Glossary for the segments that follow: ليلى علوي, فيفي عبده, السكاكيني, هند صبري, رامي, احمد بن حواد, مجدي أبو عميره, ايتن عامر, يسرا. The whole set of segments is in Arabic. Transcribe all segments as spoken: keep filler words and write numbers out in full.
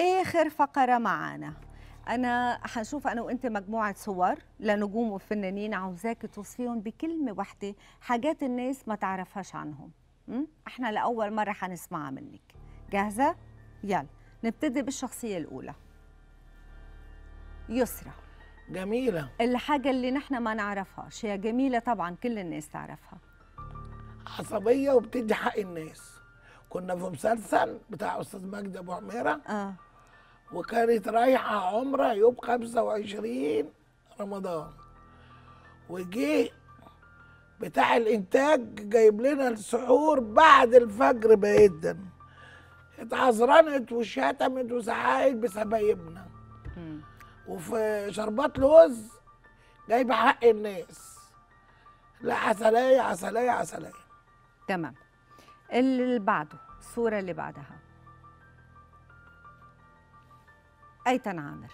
آخر فقرة معانا. أنا حنشوف أنا وأنت مجموعة صور لنجوم وفنانين، عاوزاك توصفيهم بكلمة واحدة، حاجات الناس ما تعرفهاش عنهم. م? إحنا لأول مرة حنسمعها منك. جاهزة؟ يلا نبتدي بالشخصية الأولى، يسرا. جميلة. الحاجة اللي نحن ما نعرفهاش، هي جميلة طبعا كل الناس تعرفها. عصبية وبتدي حق الناس. كنا في مسلسل بتاع أستاذ مجدي أبو عميره، آه. وكانت رايحة عمرة يوم خمسة وعشرين رمضان، وجي بتاع الإنتاج جايب لنا السحور بعد الفجر بعيدا، اتعذرنت وشتمت وزعقت بسبايبنا وفي شربات لوز جايبة حق الناس. لا عسلية عسلية عسلية. تمام. اللي بعده، الصورة اللي بعدها، ايتن عامر.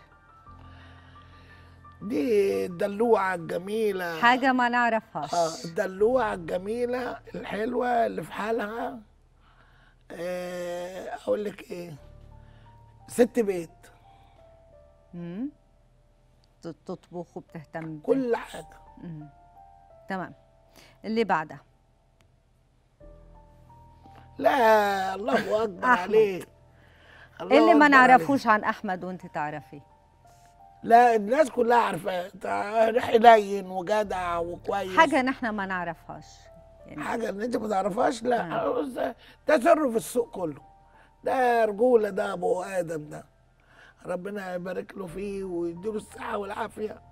دي الدلوعة الجميلة، حاجة ما نعرفهاش. اه الدلوعة الجميلة الحلوة اللي في حالها. آه اقول لك ايه، ست بيت. امم تطبخ وبتهتم كل حاجة. امم تمام. اللي بعدها، لا الله اكبر عليك. اللي ما نعرفوش عن احمد وانت تعرفيه. لا الناس كلها عارفاه، حنين وجدع وكويس. حاجه نحن ما نعرفهاش يعني، حاجه ان انت ما تعرفهاش. لا آه. ده سر في السوق كله، ده رجوله، ده ابو ادم، ده ربنا يبارك له فيه ويديله الصحه والعافيه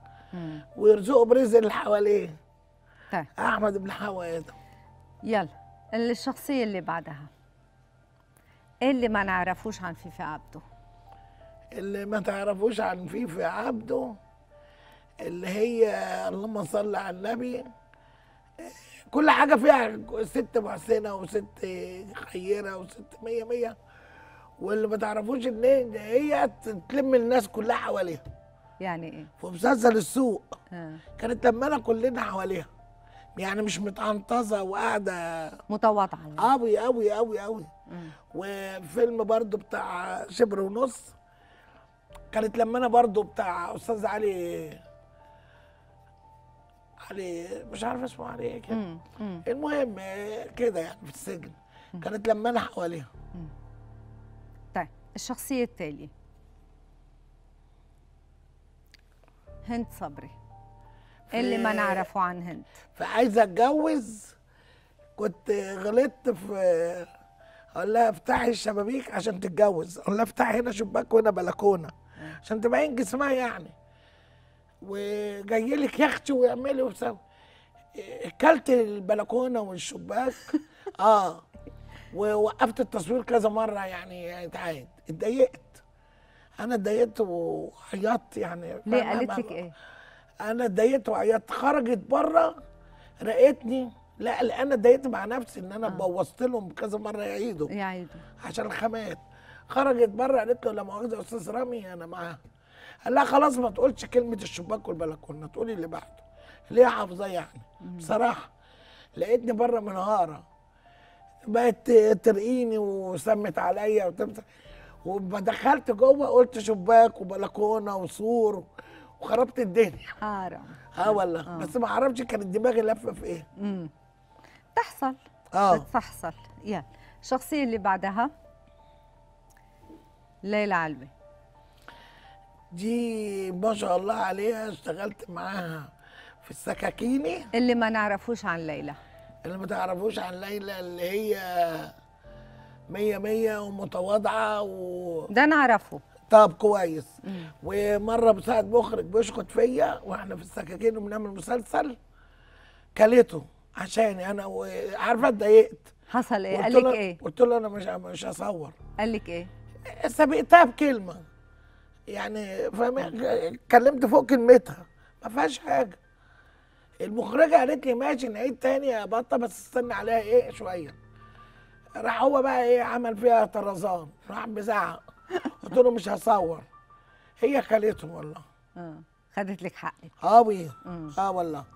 ويرزقه برزق اللي حواليه. طيب احمد بن حواد. يلا الشخصيه اللي بعدها، اللي ما نعرفوش عن فيفي عبده. اللي ما تعرفوش عن فيفي عبده اللي هي اللهم صل على النبي، كل حاجه فيها، ست محسنه وست خيره وست مية مية. واللي ما تعرفوش ان هي تلم الناس كلها حواليها. يعني ايه؟ في مسلسل السوق آه. كانت لمانا كلنا حواليها، يعني مش متعنطزه وقاعده متواضعه قوي قوي قوي قوي. وفيلم برضو بتاع شبر ونص كانت لمانا برضو بتاع استاذ علي علي مش عارف اسمه، علي كده المهم كده، يعني في السجن كانت لمانا حواليها. طيب الشخصيه التاليه، هند صبري. اللي ما نعرفه عن هند. فعايزه اتجوز، كنت غلطت في اقول لها افتحي الشبابيك عشان تتجوز، اقول لها افتحي هنا شباك وهنا بلكونه عشان تبين جسمها يعني، وجاي لك يختي ويعملي وبسوي. اكلت البلكونه والشباك اه ووقفت التصوير كذا مره يعني، اتعاد اتضايقت، انا اتضايقت وعيطت يعني. ليه قالت لك ايه؟ انا اتضايقت وعيطت، خرجت بره رقتني. لا لأ انا اتضايقت مع نفسي ان انا آه. بوظت لهم كذا مره يعيدوا يعيدوا عشان الخامات. خرجت بره قالت له لا مؤاخذه يا استاذ رامي انا معاها. قال لها خلاص ما تقولش كلمه الشباك والبلكونه، تقولي اللي بعده ليه حافظاه يعني. مم. بصراحه لقيتني بره منهاره، بقت ترقيني وسمت عليا وتمسك، وما دخلت جوه قلت شباك وبلكونه وسور وخربت الدنيا. اه اه والله آه. بس ما اعرفش كانت دماغي لفه في ايه. امم تحصل اه بتحصل. يلا الشخصيه اللي بعدها، ليلى علوي. دي ما شاء الله عليها، اشتغلت معاها في السكاكيني. اللي ما نعرفوش عن ليلى، اللي ما تعرفوش عن ليلى اللي هي مية مية ومتواضعه و ده نعرفه طب كويس. مم. ومره مساعد مخرج بيشخط فيا واحنا في السكاكين وبنعمل مسلسل، كلته عشان انا و... عارفه اتضايقت. حصل ايه؟ قال لك ايه؟ قلت له انا مش مش هصور. قال لك ايه؟ سبقتها بكلمه يعني، فاهم؟ اتكلمت فوق كلمتها ما فيهاش حاجه. المخرجه قالت لي ماشي نعيد تاني يا بطه بس استنى عليها ايه شويه. راح هو بقى ايه عمل فيها طرزان، راح بزعق قلت له مش هصور. هي خالته والله. اه خدت لك حقك. اه اه والله.